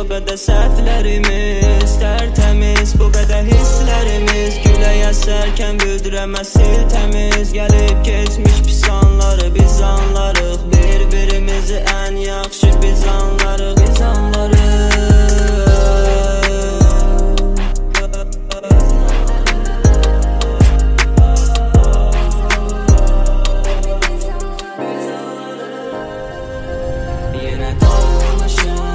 O qədər səhvlərimiz tərtəmiz, bu qədər hisslərimiz güləyə sərkən büdürəməz sil təmiz. Gəlib keçmiş pis anları biz anlarıq, bir-birimizi ən yaxşı biz anlarıq, biz anlarıq. Yenə doğmuşam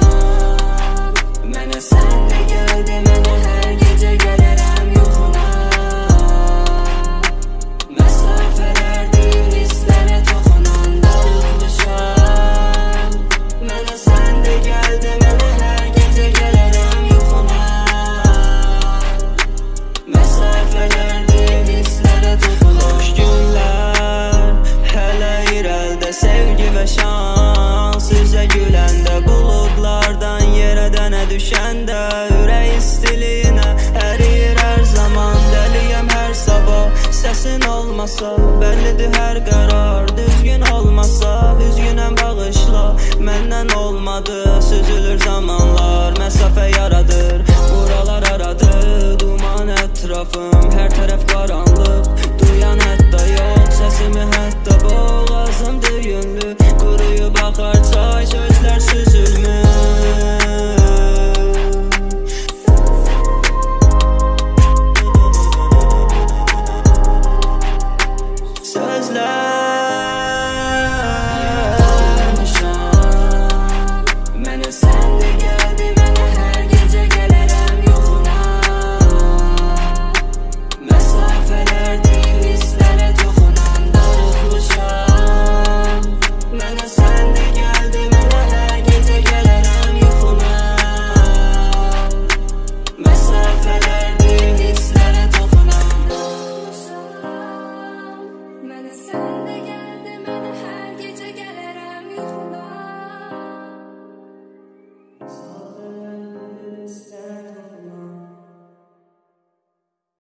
düşəndə ürək istiliyinə əriyir hər zaman. Dəliyəm hər sabah, səsin olmasa bəllidir hər qərar. Düzgün olmasa üzgünəm, bağışla, məndən olmadı. Süzülür zamanlar, məsafə yaradır, buralar aradır. Duman ətrafım, hər tərəf qaranlıq, duyan ətrafım.